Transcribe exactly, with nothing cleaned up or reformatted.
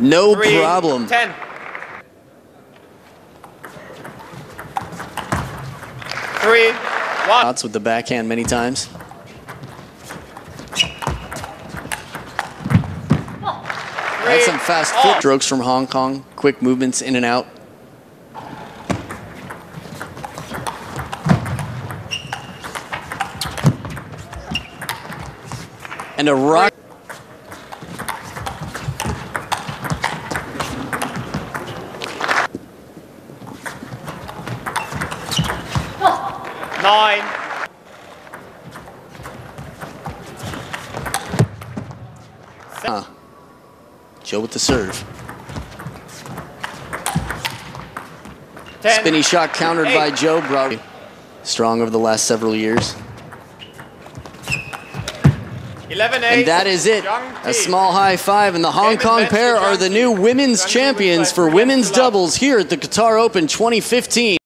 No Three, problem. ten. Three, one. Shots with the backhand many times. Three, That's some fast foot strokes from Hong Kong. Quick movements in and out. And a rock. Nine. Huh. Joe with the serve. Ten. Spinny shot countered Eight. by Joe. Brought strong over the last several years. eleven, and that is it. A small high five, and the Hong Kong pair are the new women's champions for women's doubles here at the Qatar Open twenty fifteen.